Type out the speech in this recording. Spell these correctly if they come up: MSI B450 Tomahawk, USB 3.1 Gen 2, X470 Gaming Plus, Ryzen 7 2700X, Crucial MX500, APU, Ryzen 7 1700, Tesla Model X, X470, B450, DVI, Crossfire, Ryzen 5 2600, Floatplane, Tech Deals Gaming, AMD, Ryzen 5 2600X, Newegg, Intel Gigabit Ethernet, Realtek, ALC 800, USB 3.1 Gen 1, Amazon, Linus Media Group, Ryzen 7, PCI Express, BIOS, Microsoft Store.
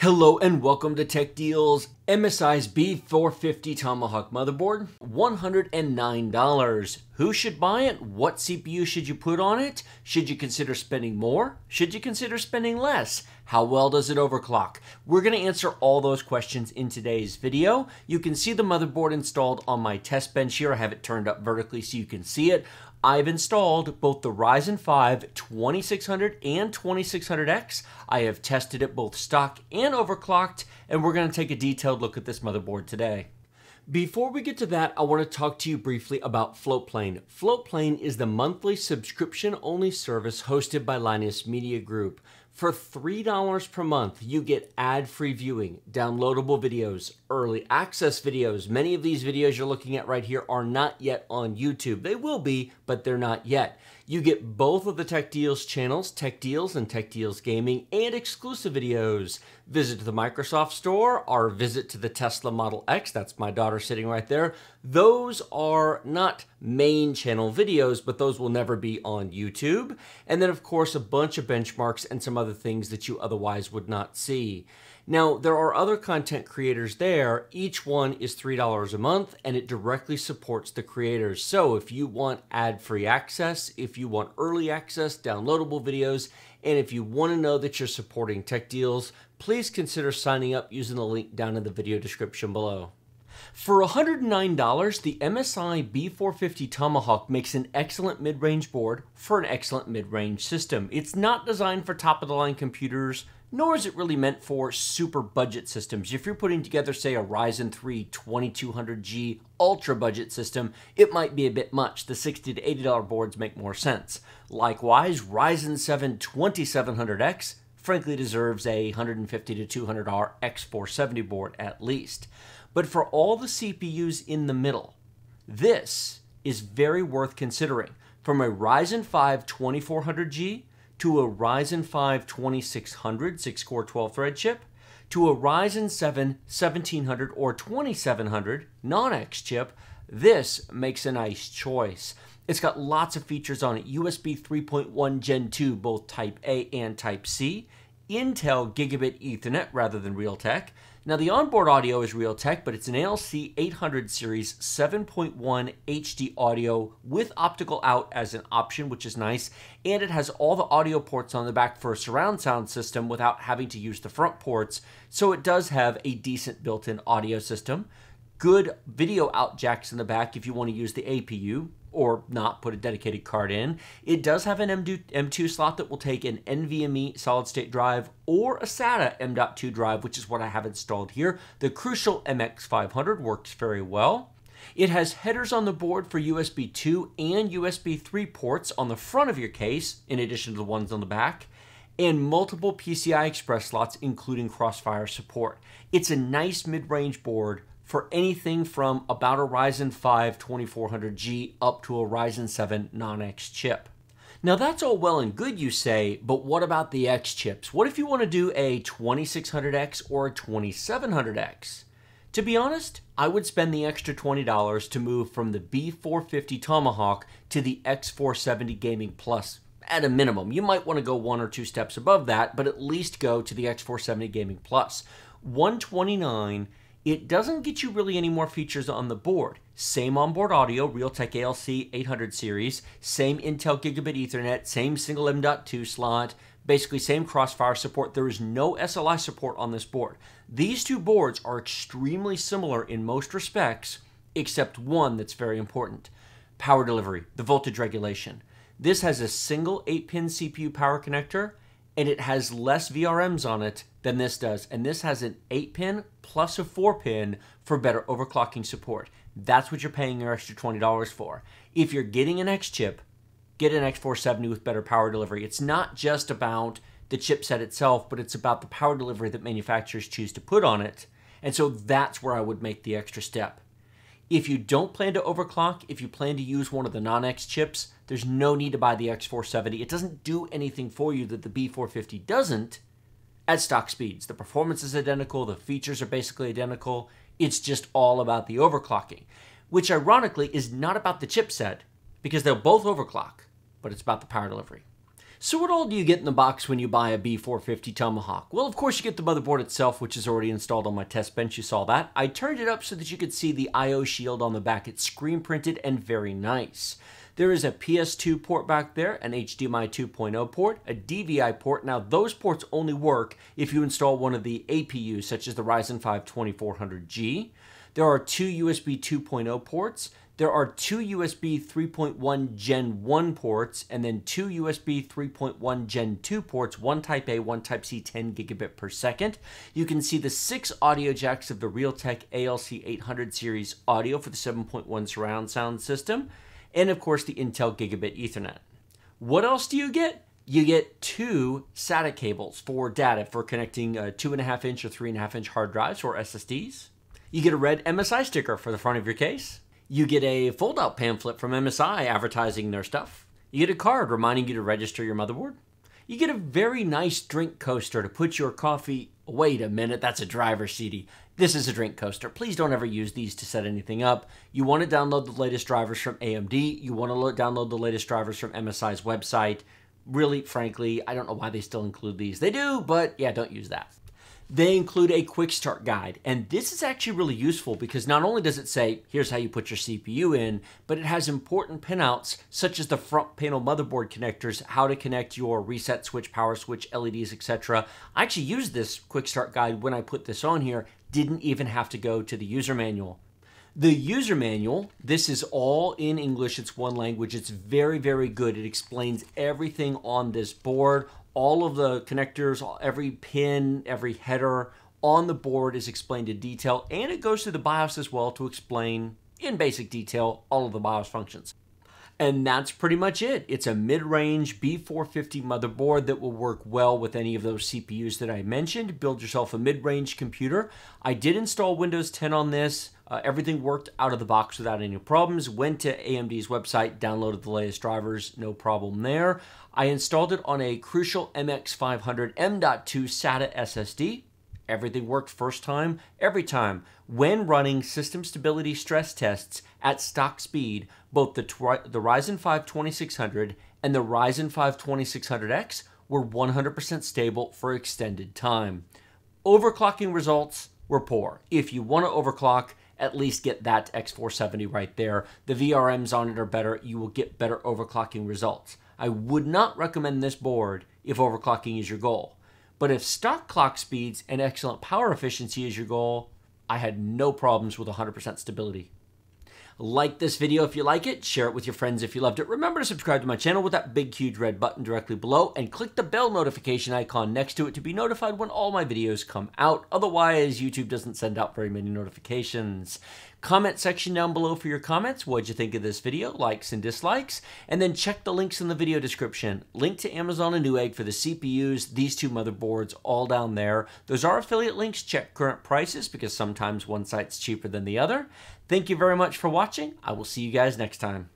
Hello and welcome to Tech Deals. MSI's B450 Tomahawk motherboard, $109. Who should buy it? What CPU should you put on it? Should you consider spending more? Should you consider spending less? How well does it overclock? We're going to answer all those questions in today's video. You can see the motherboard installed on my test bench here. I have it turned up vertically so you can see it. I've installed both the Ryzen 5 2600 and 2600X. I have tested it both stock and overclocked, and we're going to take a detailed look at this motherboard today. Before we get to that, I want to talk to you briefly about Floatplane. Floatplane is the monthly subscription-only service hosted by Linus Media Group. For $3 per month, you get ad-free viewing, downloadable videos, early access videos. Many of these videos you're looking at right here are not yet on YouTube. They will be, but they're not yet. You get both of the Tech Deals channels, Tech Deals and Tech Deals Gaming, and exclusive videos. Visit to the Microsoft Store, our visit to the Tesla Model X, that's my daughter sitting right there. Those are not main channel videos, but those will never be on YouTube. And then of course, a bunch of benchmarks and some other things that you otherwise would not see. Now, there are other content creators there. Each one is $3 a month, and it directly supports the creators. So if you want ad-free access, if you want early access, downloadable videos, and if you want to know that you're supporting Tech Deals, please consider signing up using the link down in the video description below. For $109, the MSI B450 Tomahawk makes an excellent mid-range board for an excellent mid-range system. It's not designed for top-of-the-line computers, nor is it really meant for super budget systems. If you're putting together, say, a Ryzen 3 2200G ultra budget system, it might be a bit much. The $60 to $80 boards make more sense. Likewise, Ryzen 7 2700X frankly deserves a $150 to $200 X470 board at least. But for all the CPUs in the middle, this is very worth considering. From a Ryzen 5 2400G to a Ryzen 5 2600, 6-core 12-thread chip, to a Ryzen 7 1700 or 2700 non-X chip, this makes a nice choice. It's got lots of features on it. USB 3.1 Gen 2, both Type A and Type C. Intel Gigabit Ethernet rather than Realtek. Now the onboard audio is Realtek, but it's an ALC 800 series 7.1 HD audio with optical out as an option, which is nice. And it has all the audio ports on the back for a surround sound system without having to use the front ports. So it does have a decent built-in audio system. Good video out jacks in the back if you want to use the APU or not put a dedicated card in. It does have an M.2 slot that will take an NVMe solid-state drive or a SATA M.2 drive, which is what I have installed here. The Crucial MX500 works very well. It has headers on the board for USB 2 and USB 3 ports on the front of your case, in addition to the ones on the back, and multiple PCI Express slots, including Crossfire support. It's a nice mid-range board for anything from about a Ryzen 5 2400G up to a Ryzen 7 non-X chip. Now that's all well and good, you say, but what about the X chips? What if you want to do a 2600X or a 2700X? To be honest, I would spend the extra $20 to move from the B450 Tomahawk to the X470 Gaming Plus. At a minimum, you might want to go one or two steps above that, but at least go to the X470 Gaming Plus. $129. It doesn't get you really any more features on the board. Same onboard audio, Realtek ALC 800 series, same Intel Gigabit Ethernet, same single M.2 slot, basically same Crossfire support. There is no SLI support on this board. These two boards are extremely similar in most respects, except one that's very important. Power delivery, the voltage regulation. This has a single 8-pin CPU power connector, and it has less VRMs on it than this does. And this has an 8-pin plus a 4-pin for better overclocking support. That's what you're paying your extra $20 for. If you're getting an X chip, get an X470 with better power delivery. It's not just about the chipset itself, but it's about the power delivery that manufacturers choose to put on it. And so that's where I would make the extra step. If you don't plan to overclock, if you plan to use one of the non-X chips, there's no need to buy the X470. It doesn't do anything for you that the B450 doesn't at stock speeds. The performance is identical. The features are basically identical. It's just all about the overclocking, which ironically is not about the chipset because they'll both overclock, but it's about the power delivery. So what all do you get in the box when you buy a B450 Tomahawk? Well, of course you get the motherboard itself, which is already installed on my test bench. You saw that. I turned it up so that you could see the I.O. shield on the back. It's screen printed and very nice. There is a PS2 port back there, an HDMI 2.0 port, a DVI port. Now those ports only work if you install one of the APUs, such as the Ryzen 5 2400G. There are two USB 2.0 ports. There are two USB 3.1 Gen 1 ports, and then two USB 3.1 Gen 2 ports, one Type A, one Type C, 10 gigabit per second. You can see the 6 audio jacks of the Realtek ALC 800 series audio for the 7.1 surround sound system, and of course the Intel Gigabit Ethernet. What else do you get? You get two SATA cables for data, for connecting 2.5 inch or 3.5 inch hard drives or SSDs. You get a red MSI sticker for the front of your case. You get a fold-out pamphlet from MSI advertising their stuff. You get a card reminding you to register your motherboard. You get a very nice drink coaster to put your coffee... Wait a minute, that's a driver CD. This is a drink coaster. Please don't ever use these to set anything up. You want to download the latest drivers from AMD. You want to download the latest drivers from MSI's website. Really, frankly, I don't know why they still include these. They do, but yeah, don't use that. They include a quick start guide, and this is actually really useful because not only does it say, here's how you put your CPU in, but it has important pinouts such as the front panel motherboard connectors, how to connect your reset switch, power switch, LEDs, etc. I actually used this quick start guide when I put this on here, didn't even have to go to the user manual. The user manual, this is all in English, it's one language, it's very, very good. It explains everything on this board. All of the connectors, every pin, every header on the board is explained in detail, and it goes through the BIOS as well to explain in basic detail all of the BIOS functions. And that's pretty much it. It's a mid-range B450 motherboard that will work well with any of those CPUs that I mentioned. Build yourself a mid-range computer. I did install Windows 10 on this. Everything worked out of the box without any problems. Went to AMD's website, downloaded the latest drivers, no problem there. I installed it on a Crucial MX500 M.2 SATA SSD. Everything worked first time, every time. When running system stability stress tests at stock speed, both the Ryzen 5 2600 and the Ryzen 5 2600X were 100% stable for extended time. Overclocking results were poor. If you want to overclock, at least get that X470 right there. The VRMs on it are better. You will get better overclocking results. I would not recommend this board if overclocking is your goal. But if stock clock speeds and excellent power efficiency is your goal, I had no problems with 100% stability. Like this video if you like it, share it with your friends if you loved it. Remember to subscribe to my channel with that big, huge red button directly below, and click the bell notification icon next to it to be notified when all my videos come out. Otherwise, YouTube doesn't send out very many notifications. Comment section down below for your comments. What'd you think of this video? Likes and dislikes. And then check the links in the video description. Link to Amazon and Newegg for the CPUs, these two motherboards, all down there. Those are affiliate links. Check current prices because sometimes one site's cheaper than the other. Thank you very much for watching. I will see you guys next time.